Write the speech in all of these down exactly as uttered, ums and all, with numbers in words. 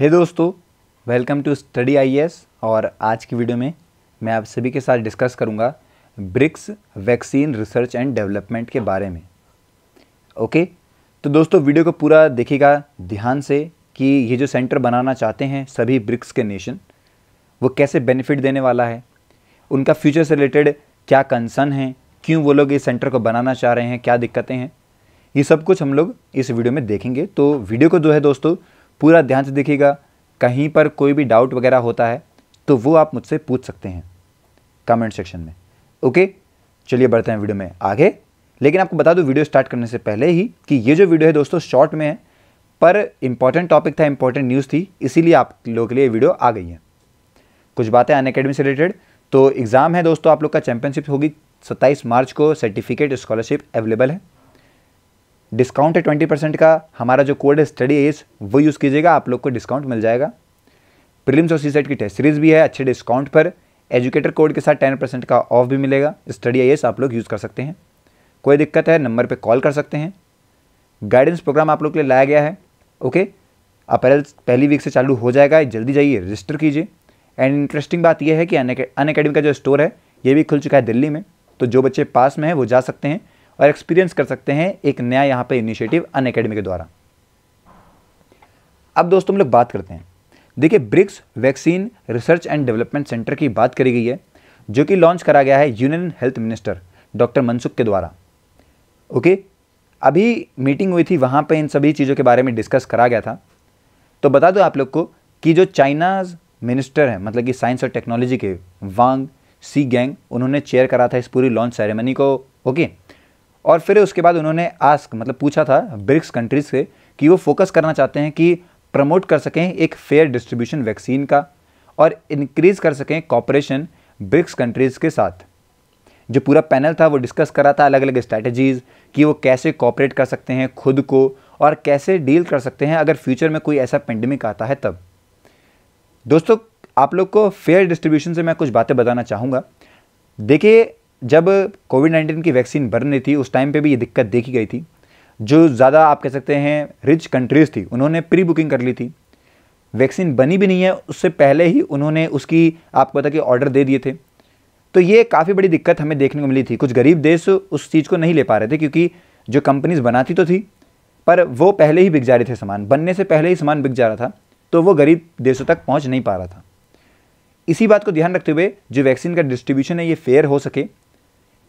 हे hey दोस्तों, welcome to study I A S. और आज की वीडियो में मैं आप सभी के साथ डिस्कस करूंगा BRICS vaccine research and development के बारे में। ओके, तो दोस्तों वीडियो को पूरा देखिएगा ध्यान से कि ये जो सेंटर बनाना चाहते हैं सभी ब्रिक्स के नेशन, वो कैसे बेनिफिट देने वाला है, उनका फ्यूचर से रिलेटेड क्या कंसर्न है, क्यों वो लोग इस सेंटर को बनाना चाह रहे हैं, क्या दिक्कतें हैं, ये सब कुछ हम लोग इस वीडियो में देखेंगे। तो वीडियो को जो है दोस्तों पूरा ध्यान से देखिएगा। कहीं पर कोई भी डाउट वगैरह होता है तो वो आप मुझसे पूछ सकते हैं कमेंट सेक्शन में। ओके, चलिए बढ़ते हैं वीडियो में आगे। लेकिन आपको बता दूं वीडियो स्टार्ट करने से पहले ही कि ये जो वीडियो है दोस्तों शॉर्ट में है, पर इंपॉर्टेंट टॉपिक था, इंपॉर्टेंट न्यूज़ थी, इसीलिए आप लोगों के लिए वीडियो आ गई है। कुछ बातें अन अकेडमी से रिलेटेड। तो एग्ज़ाम है दोस्तों आप लोग का, चैम्पियनशिप होगी सत्ताईस मार्च को। सर्टिफिकेट स्कॉलरशिप अवेलेबल है, डिस्काउंट है ट्वेंटी परसेंट का। हमारा जो कोड है स्टडी एज, वो यूज़ कीजिएगा, आप लोग को डिस्काउंट मिल जाएगा। प्रीलिम्स और सीसेट की टेस्ट सीरीज़ भी है अच्छे डिस्काउंट पर, एजुकेटर कोड के साथ टेन परसेंट का ऑफ भी मिलेगा। स्टडी एज आप लोग यूज़ कर सकते हैं। कोई दिक्कत है नंबर पे कॉल कर सकते हैं। गाइडेंस प्रोग्राम आप लोग के लिए लाया गया है। ओके, अप्रैल पहली वीक से चालू हो जाएगा, जल्दी जाइए रजिस्टर कीजिए। एंड इंटरेस्टिंग बात यह है कि अन अकेडमी का जो स्टोर है ये भी खुल चुका है दिल्ली में, तो जो बच्चे पास में हैं वो जा सकते हैं और एक्सपीरियंस कर सकते हैं एक नया यहाँ पे इनिशिएटिव अन अकेडमी के द्वारा। अब दोस्तों हम लोग बात करते हैं। देखिए, BRICS vaccine research and development centre की बात करी गई है, जो कि लॉन्च करा गया है union health minister doctor Mansukh के द्वारा। ओके, अभी मीटिंग हुई थी, वहाँ पे इन सभी चीज़ों के बारे में डिस्कस करा गया था। तो बता दो आप लोग को कि जो चाइनाज मिनिस्टर हैं, मतलब कि साइंस और टेक्नोलॉजी के, वांग सी गैंग, उन्होंने चेयर करा था इस पूरी लॉन्च सेरेमनी को। ओके, और फिर उसके बाद उन्होंने आस्क मतलब पूछा था ब्रिक्स कंट्रीज़ से कि वो फोकस करना चाहते हैं कि प्रमोट कर सकें एक फेयर डिस्ट्रीब्यूशन वैक्सीन का और इंक्रीज़ कर सकें कॉपरेशन ब्रिक्स कंट्रीज़ के साथ। जो पूरा पैनल था वो डिस्कस करा था अलग अलग स्ट्रैटेजीज़ कि वो कैसे कॉपरेट कर सकते हैं खुद को और कैसे डील कर सकते हैं अगर फ्यूचर में कोई ऐसा पेंडेमिक आता है तब। दोस्तों आप लोग को फेयर डिस्ट्रीब्यूशन से मैं कुछ बातें बताना चाहूँगा। देखिए, जब कोविड नाइन्टीन की वैक्सीन बन रही थी उस टाइम पे भी ये दिक्कत देखी गई थी। जो ज़्यादा आप कह सकते हैं रिच कंट्रीज़ थी, उन्होंने प्री बुकिंग कर ली थी। वैक्सीन बनी भी नहीं है उससे पहले ही उन्होंने उसकी आपको पता कि ऑर्डर दे दिए थे। तो ये काफ़ी बड़ी दिक्कत हमें देखने को मिली थी। कुछ गरीब देश उस चीज़ को नहीं ले पा रहे थे क्योंकि जो कंपनीज़ बनाती तो थी पर वो पहले ही बिक जा रहे थे, सामान बनने से पहले ही सामान बिक जा रहा था, तो वो गरीब देशों तक पहुँच नहीं पा रहा था। इसी बात को ध्यान रखते हुए जो वैक्सीन का डिस्ट्रीब्यूशन है ये फेयर हो सके,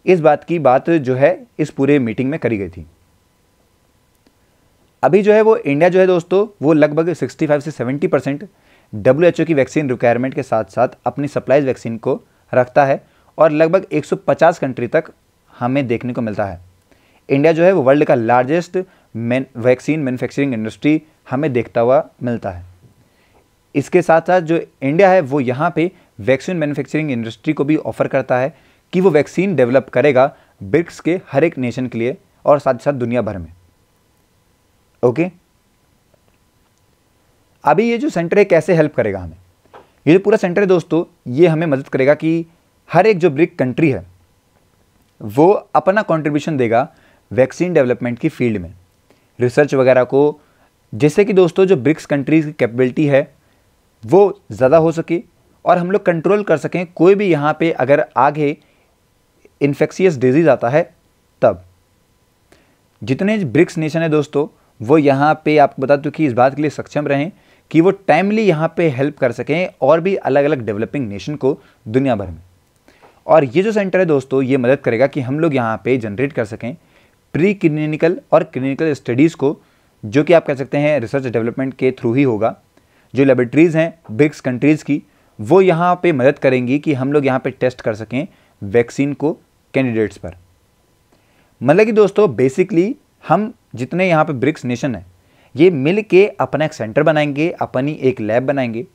इस बात की बात जो है इस पूरे मीटिंग में करी गई थी। अभी जो है वो इंडिया जो है दोस्तों वो लगभग सिक्सटी फाइव से seventy percent W H O की वैक्सीन रिक्वायरमेंट के साथ साथ अपनी सप्लाइज वैक्सीन को रखता है और लगभग एक सौ पचास कंट्री तक हमें देखने को मिलता है। इंडिया जो है वो वर्ल्ड का लार्जेस्ट वैक्सीन मैन्युफैक्चरिंग इंडस्ट्री हमें देखता हुआ मिलता है। इसके साथ साथ जो इंडिया है वो यहाँ पे वैक्सीन मैन्युफैक्चरिंग इंडस्ट्री को भी ऑफर करता है कि वो वैक्सीन डेवलप करेगा ब्रिक्स के हर एक नेशन के लिए और साथ ही साथ दुनिया भर में। ओके, अभी ये जो सेंटर है कैसे हेल्प करेगा हमें, ये जो पूरा सेंटर है दोस्तों ये हमें मदद करेगा कि हर एक जो ब्रिक कंट्री है वो अपना कंट्रीब्यूशन देगा वैक्सीन डेवलपमेंट की फील्ड में, रिसर्च वगैरह को, जिससे कि दोस्तों जो ब्रिक्स कंट्रीज़ की कैपेबिलिटी है वो ज़्यादा हो सके और हम लोग कंट्रोल कर सकें कोई भी यहाँ पे अगर आगे इन्फेक्शियस डिजीज़ आता है तब। जितने ब्रिक्स नेशन है दोस्तों वो यहाँ पे आपको बता दूँ कि इस बात के लिए सक्षम रहें कि वो टाइमली यहाँ पे हेल्प कर सकें और भी अलग अलग डेवलपिंग नेशन को दुनिया भर में। और ये जो सेंटर है दोस्तों ये मदद करेगा कि हम लोग यहाँ पे जनरेट कर सकें प्री क्लिनिकल और क्लिनिकल स्टडीज़ को, जो कि आप कह सकते हैं रिसर्च डेवलपमेंट के थ्रू ही होगा। जो लेबोरेटरीज़ हैं ब्रिक्स कंट्रीज़ की वो यहाँ पर मदद करेंगी कि हम लोग यहाँ पर टेस्ट कर सकें वैक्सीन को कैंडिडेट्स पर। मतलब कि दोस्तों बेसिकली हम जितने यहाँ पे ब्रिक्स नेशन हैं ये मिल के अपना एक सेंटर बनाएंगे, अपनी एक लैब बनाएंगे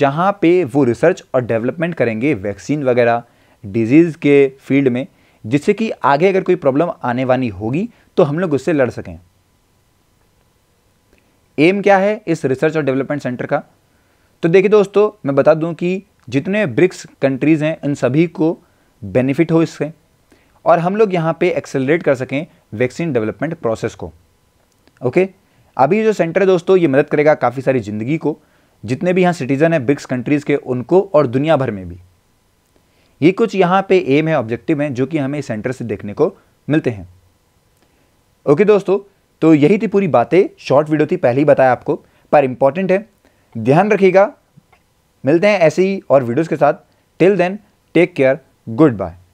जहाँ पे वो रिसर्च और डेवलपमेंट करेंगे वैक्सीन वगैरह डिजीज़ के फील्ड में, जिससे कि आगे अगर कोई प्रॉब्लम आने वाली होगी तो हम लोग उससे लड़ सकें। एम क्या है इस रिसर्च और डेवलपमेंट सेंटर का, तो देखिए दोस्तों मैं बता दूँ कि जितने ब्रिक्स कंट्रीज़ हैं इन सभी को बेनिफिट हो इससे और हम लोग यहाँ पे एक्सेलरेट कर सकें वैक्सीन डेवलपमेंट प्रोसेस को। ओके, अभी जो सेंटर है दोस्तों ये मदद करेगा काफ़ी सारी ज़िंदगी को, जितने भी यहाँ सिटीज़न हैं ब्रिक्स कंट्रीज़ के उनको और दुनिया भर में भी। ये कुछ यहाँ पे एम है, ऑब्जेक्टिव हैं, जो कि हमें सेंटर से देखने को मिलते हैं। ओके दोस्तों, तो यही थी पूरी बातें, शॉर्ट वीडियो थी, पहले ही बताया आपको, पर इंपॉर्टेंट है, ध्यान रखिएगा। मिलते हैं ऐसे ही और वीडियोज़ के साथ। Till then take care, good bye.